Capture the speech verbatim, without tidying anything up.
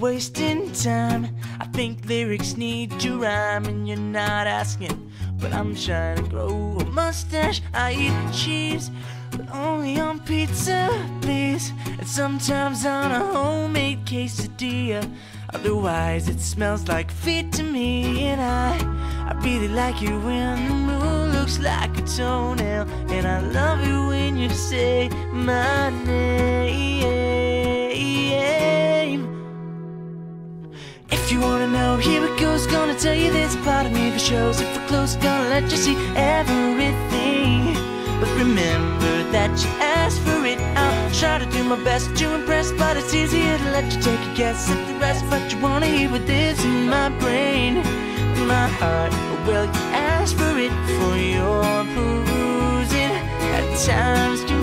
wasting time. I think lyrics need to rhyme, and you're not asking, but I'm trying to grow a mustache. I eat cheese, but only on pizza, please. And sometimes on a homemade quesadilla. Otherwise it smells like feet to me. And I, I really like you when the moon looks like a toenail. And I love you when you say my name. If you wanna know, here it goes. Gonna tell you this part of me for shows. If we're close, gonna let you see everything. But remember that you asked for it. I'll try to do my best to impress, but it's easier to let you take a guess at the rest. But you wanna hear what is in my brain, in my heart. Well, you asked for it for your perusing. At times